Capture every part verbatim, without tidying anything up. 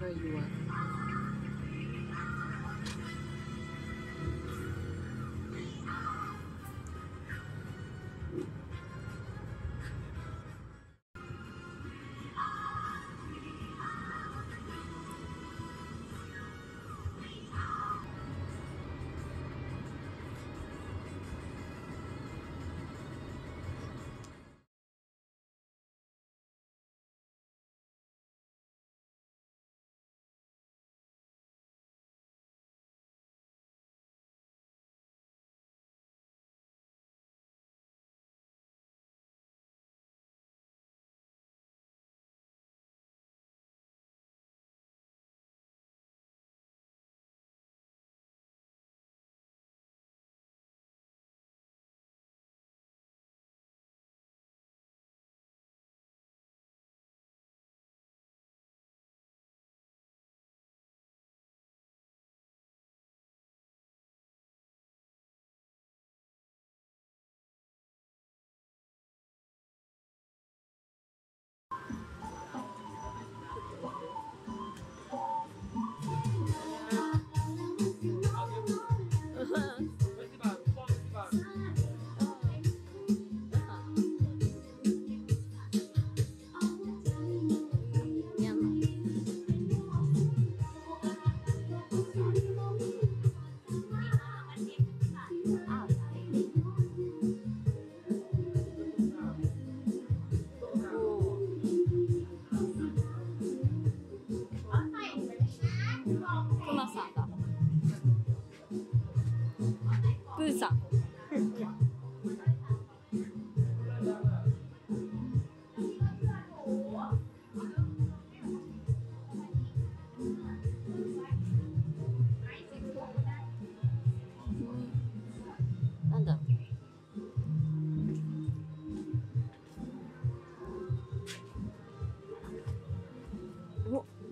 Where you are.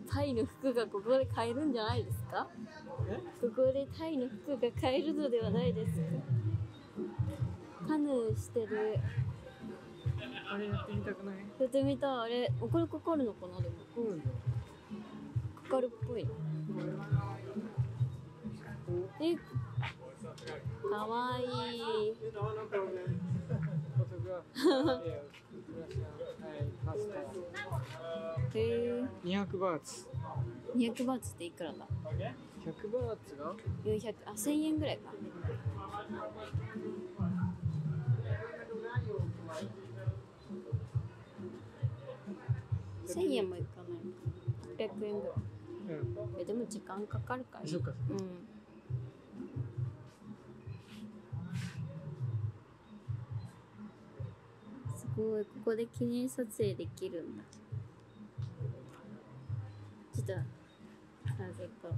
タイの服がここで買えるんじゃないですか？ここでタイの服が買えるのではないですか？カヌーしてる。あれやってみたくない？やってみたい。あれお金かかるのかなでも。うん、かかるっぽい。うん、え、かわいい。にひゃくバーツ。にひゃくバーツっていくらだ？ひゃくバーツがよんひゃく、あ、せんえんぐらいか。せんえんもいかない。はっぴゃくえんぐらい。うん、え、でも時間かかるから。そうか。うん。すごい、ここで記念撮影できるんだ。ちょっとなぜか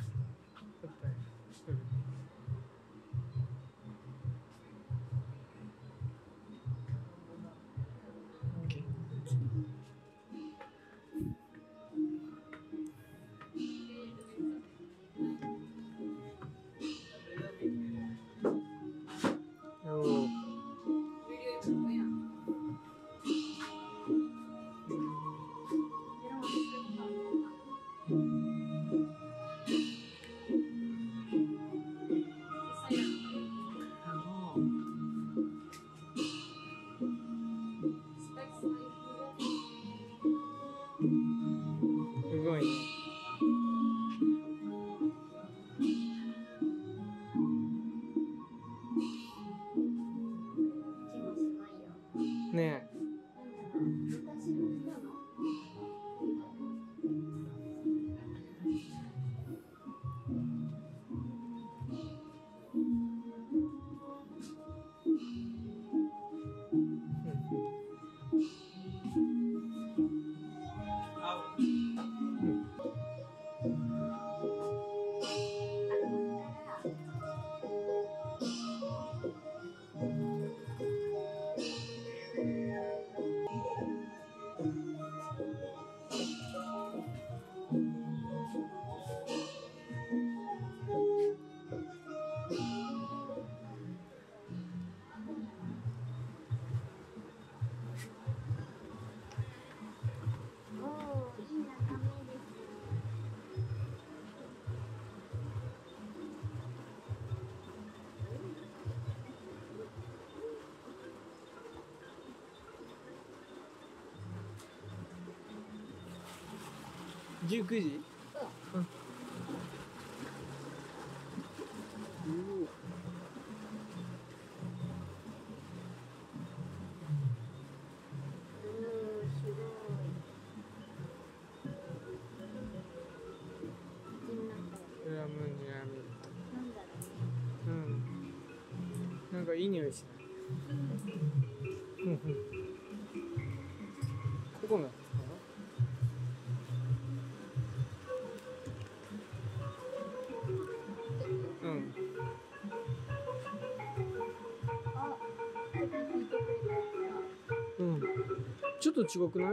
じゅうくじ、うん、うん、うん、ラムジラミット、うん、なんかいい匂いしない、うんうん、ここもうん、ちょっと違くない？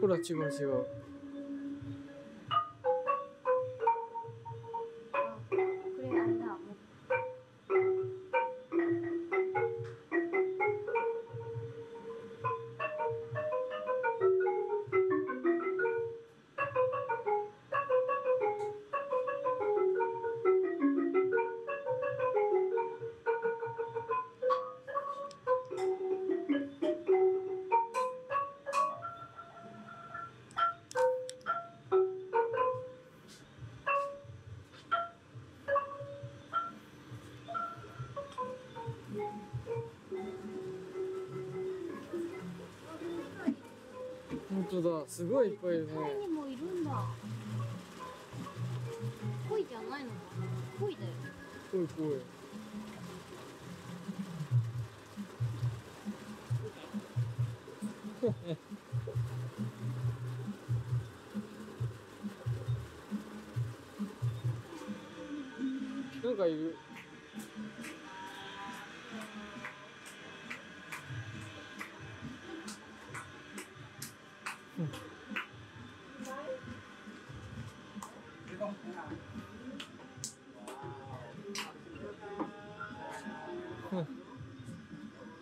ほら違う違う。あ、これあれだ。本当だ、すごいいっぱいいるね。鯉にもいるんだ。鯉じゃないのかな。鯉だよ。鯉鯉。なんかいる。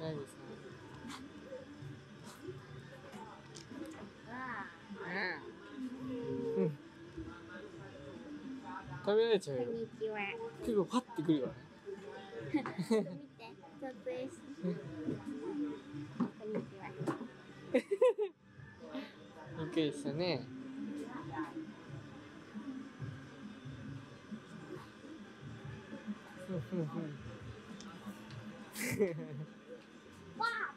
ないですね。うん。食べられちゃうよ。こんにちは。結構パッてくるからね。見て、撮影して。こんにちは。OK でしたね。ふんふんふん。わあ。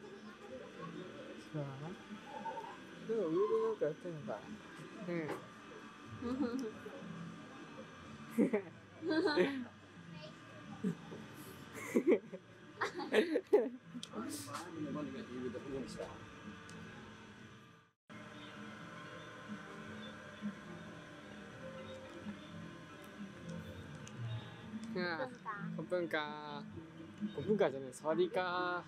そう。でも上でなんかやってんのか。うん。ごふんかー、ごふんかじゃない、サワディーか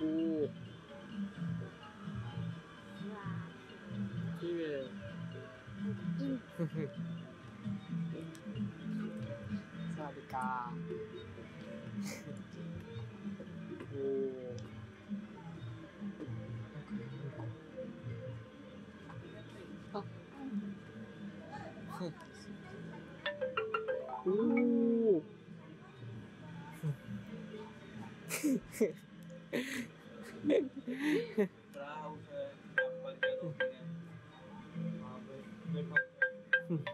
ー。おお。きれい。サワディーかー。おお。あ。おおうん。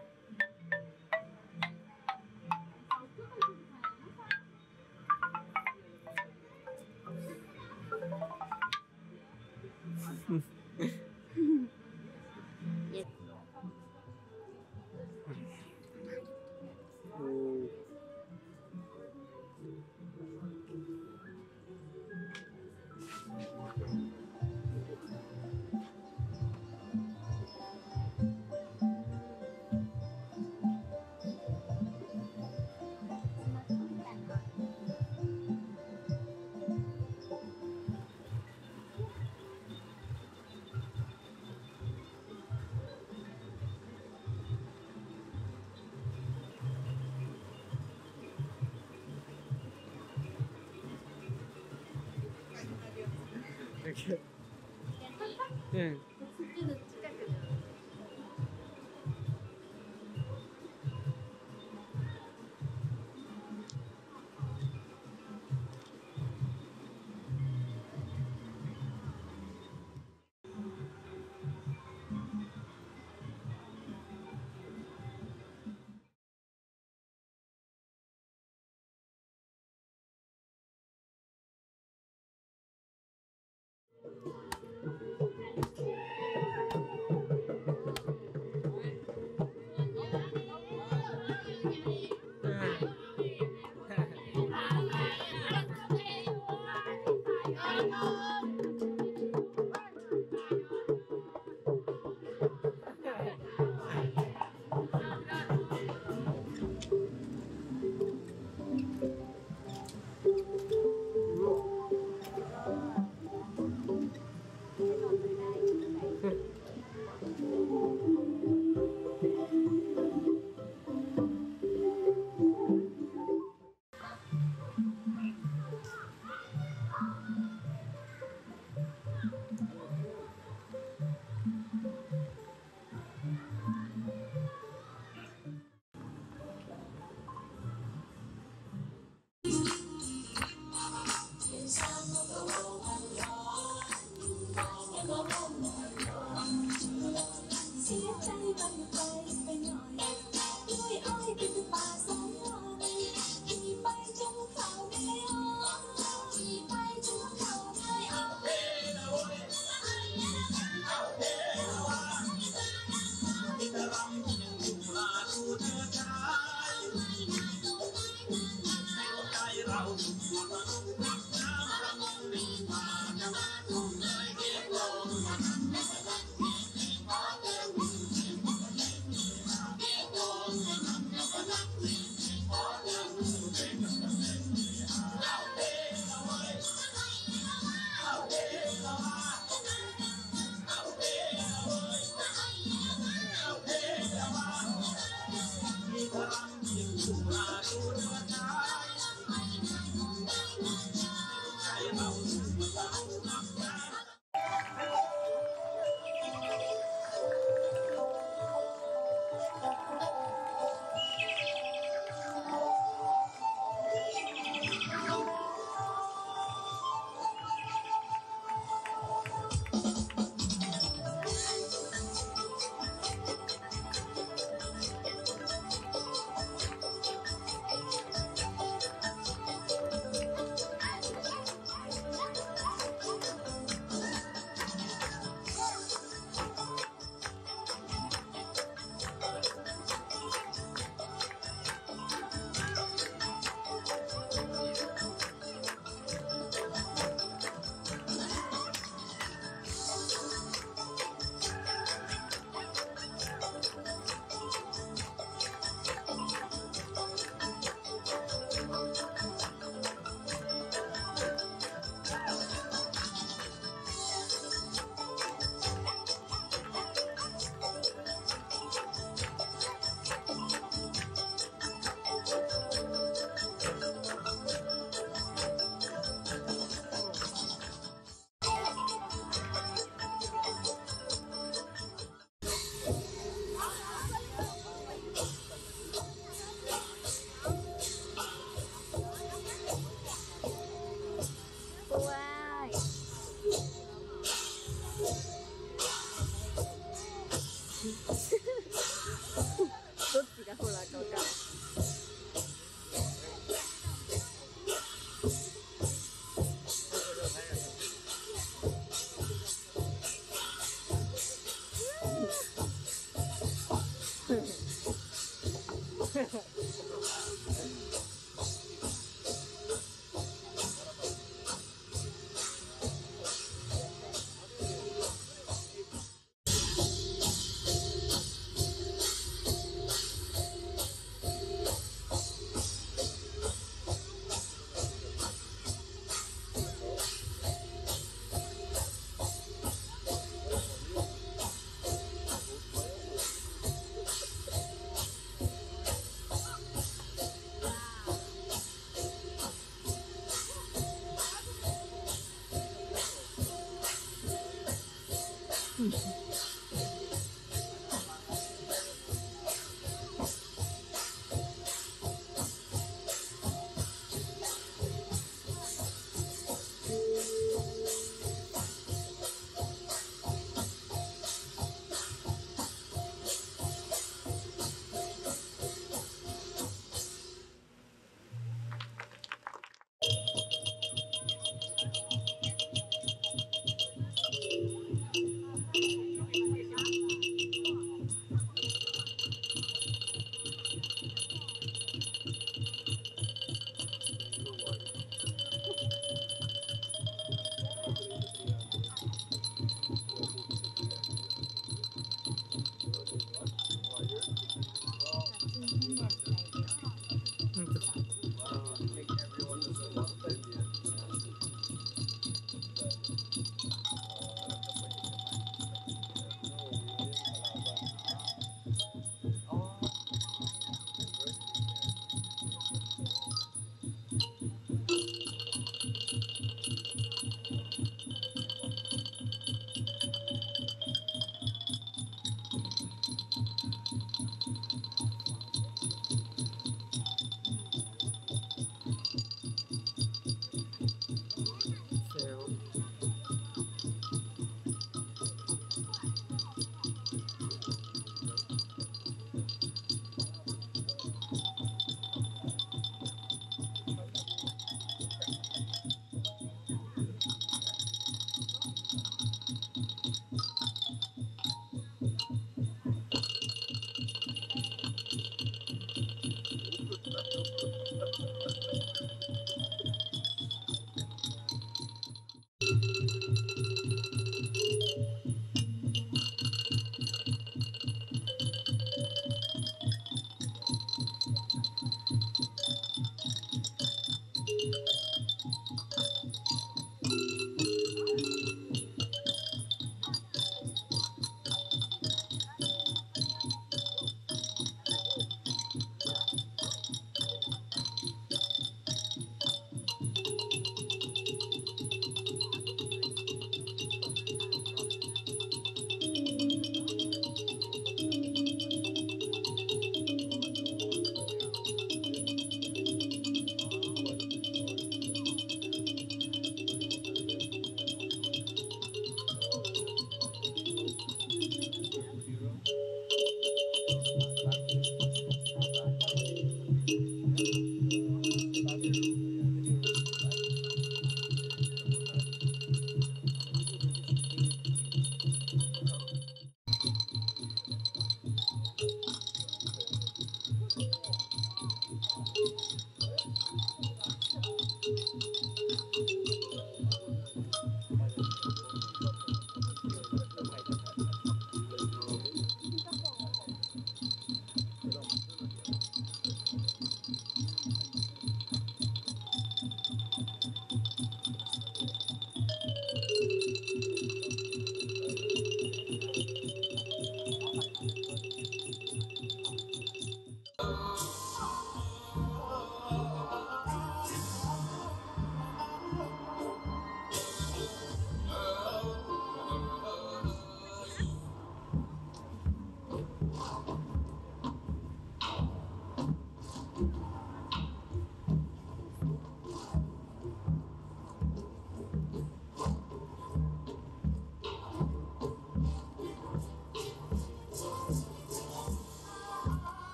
Bye.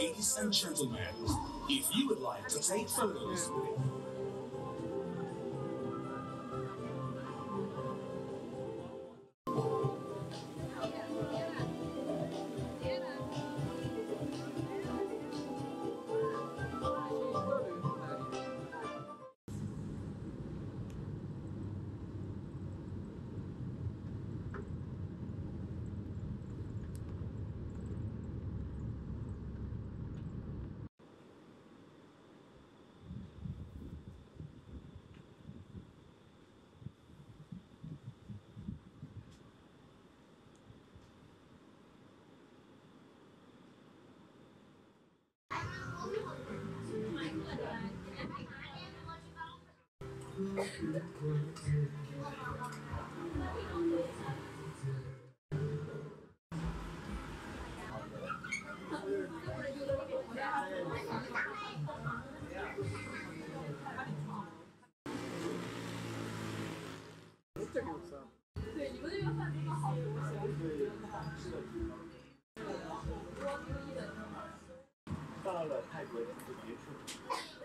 Ladies and gentlemen, if you would like to take photos with到了泰国人就别去。